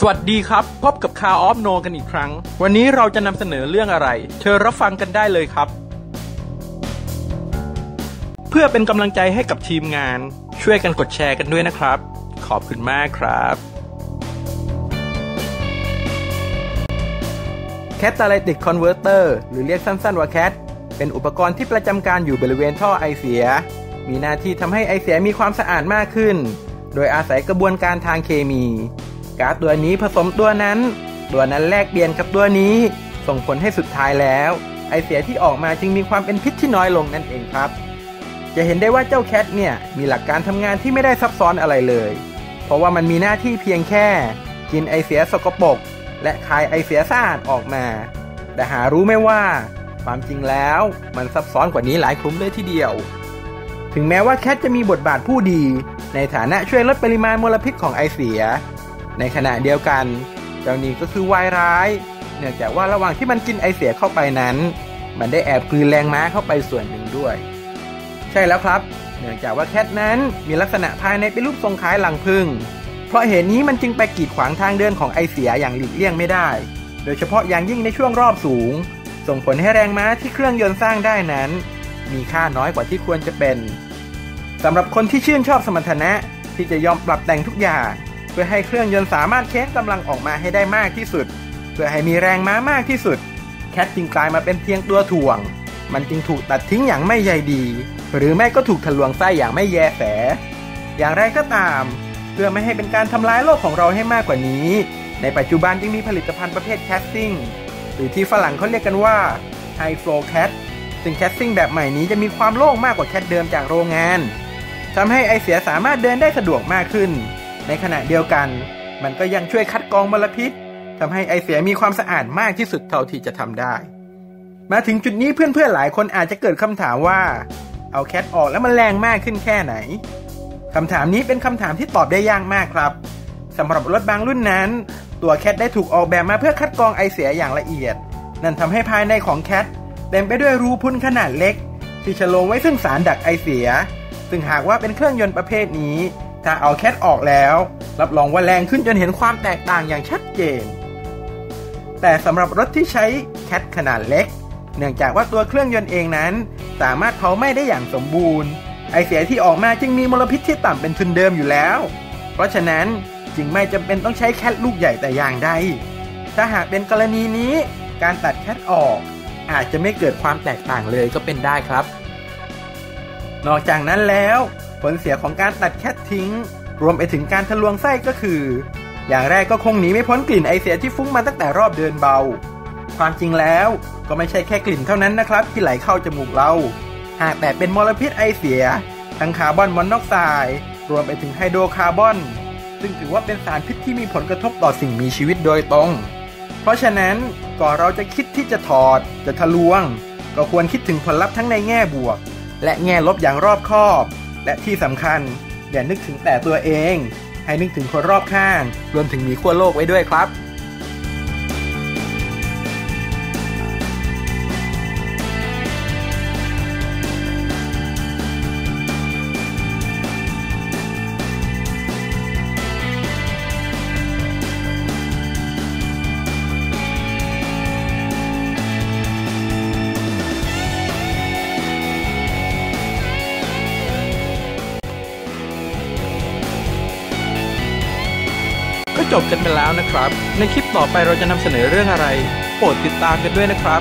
สวัสดีครับพบกับข่าวออฟโนกันอีกครั้งวันนี้เราจะนำเสนอเรื่องอะไรเชิญรับฟังกันได้เลยครับเพื่อเป็นกำลังใจให้กับทีมงานช่วยกันกดแชร์กันด้วยนะครับขอบคุณมากครับCatalytic Converter หรือเรียกสั้นๆว่า CAT เป็นอุปกรณ์ที่ประจำการอยู่บริเวณท่อไอเสียมีหน้าที่ทำให้ไอเสียมีความสะอาดมากขึ้นโดยอาศัยกระบวนการทางเคมีก๊าซตัวนี้ผสมตัวนั้นแลกเปลี่ยนกับตัวนี้ส่งผลให้สุดท้ายแล้วไอเสียที่ออกมาจึงมีความเป็นพิษที่น้อยลงนั่นเองครับจะเห็นได้ว่าเจ้า CAT เนี่ยมีหลักการทำงานที่ไม่ได้ซับซ้อนอะไรเลยเพราะว่ามันมีหน้าที่เพียงแค่กินไอเสียสกปรกและคายไอเสียสะอาดออกมาแต่หารู้ไม่ว่าความจริงแล้วมันซับซ้อนกว่านี้หลายคลุ้มเลยทีเดียวถึงแม้ว่า CAT จะมีบทบาทผู้ดีในฐานะช่วยลดปริมาณมลพิษของไอเสียในขณะเดียวกันเจ้านี้ก็คือวายร้ายเนื่องจากว่าระหว่างที่มันกินไอเสียเข้าไปนั้นมันได้แอบกลืนแรงม้าเข้าไปส่วนหนึ่งด้วยใช่แล้วครับเนื่องจากว่า CAT นั้นมีลักษณะภายในเป็นรูปทรงคล้ายรังผึ้งเพราะเหตุนี้มันจึงไปกีดขวางทางเดินของไอเสียอย่างหลีกเลี่ยงไม่ได้โดยเฉพาะอย่างยิ่งในช่วงรอบสูงส่งผลให้แรงม้าที่เครื่องยนต์สร้างได้นั้นมีค่าน้อยกว่าที่ควรจะเป็นสำหรับคนที่ชื่นชอบสมรรถนะที่จะยอมปรับแต่งทุกอย่างเพื่อให้เครื่องยนต์สามารถเค้นกำลังออกมาให้ได้มากที่สุดเพื่อให้มีแรงม้ามากที่สุดCATจึงกลายมาเป็นเพียงตัวถ่วงมันจึงถูกตัดทิ้งอย่างไม่ใยดีหรือแม่ก็ถูกทะลวงไส้อย่างไม่แยแสอย่างไรก็ตามเพื่อไม่ให้เป็นการทำลายโลกของเราให้มากกว่านี้ในปัจจุบันจึงมีผลิตภัณฑ์ประเภทแคสติ้งหรือที่ฝรั่งเขาเรียกกันว่า High Flow CAT ซึ่งแคสติ้งแบบใหม่นี้จะมีความโล่งมากกว่าแคทเดิมจากโรงงานทำให้ไอเสียสามารถเดินได้สะดวกมากขึ้นในขณะเดียวกันมันก็ยังช่วยคัดกรองมลพิษทำให้ไอเสียมีความสะอาดมากที่สุดเท่าที่จะทำได้มาถึงจุดนี้เพื่อนๆหลายคนอาจจะเกิดคำถามว่าเอาCATออกแล้วมันแรงมากขึ้นแค่ไหนคำถามนี้เป็นคำถามที่ตอบได้ยากมากครับสำหรับรถบางรุ่นนั้นตัวCATได้ถูกออกแบบมาเพื่อคัดกรองไอเสียอย่างละเอียดนั่นทำให้ภายในของCATเต็มไปด้วยรูพุ่นขนาดเล็กที่ฉโลงไว้ซึ่งสารดักไอเสียซึ่งหากว่าเป็นเครื่องยนต์ประเภทนี้ถ้าเอาCATออกแล้วรับรองว่าแรงขึ้นจนเห็นความแตกต่างอย่างชัดเจนแต่สำหรับรถที่ใช้CATขนาดเล็กเนื่องจากว่าตัวเครื่องยนต์เองนั้นสามารถเผาไหม้ได้อย่างสมบูรณ์ไอเสียที่ออกมาจึงมีมลพิษที่ต่ำเป็นทุนเดิมอยู่แล้วเพราะฉะนั้นจึงไม่จำเป็นต้องใช้CATลูกใหญ่แต่อย่างใดถ้าหากเป็นกรณีนี้การตัดCATออกอาจจะไม่เกิดความแตกต่างเลยก็เป็นได้ครับนอกจากนั้นแล้วผลเสียของการตัดCATทิ้งรวมไปถึงการทะลวงไส้ก็คืออย่างแรกก็คงหนีไม่พ้นกลิ่นไอเสียที่ฟุ้งมาตั้งแต่รอบเดินเบาความจริงแล้วก็ไม่ใช่แค่กลิ่นเท่านั้นนะครับที่ไหลเข้าจมูกเราหากแต่เป็นมลพิษไอเสียทั้งคาร์บอนมอนอกไซด์รวมไปถึงไฮโดรคาร์บอนซึ่งถือว่าเป็นสารพิษที่มีผลกระทบต่อสิ่งมีชีวิตโดยตรงเพราะฉะนั้นก่อนเราจะคิดที่จะถอดจะทะลวงก็ควรคิดถึงผลลัพธ์ทั้งในแง่บวกและแง่ลบอย่างรอบคอบและที่สำคัญอย่านึกถึงแต่ตัวเองให้นึกถึงคนรอบข้างรวมถึงมีขั้วโลกไว้ด้วยครับจบกันไปแล้วนะครับในคลิปต่อไปเราจะนำเสนอเรื่องอะไรโปรดติดตามกันด้วยนะครับ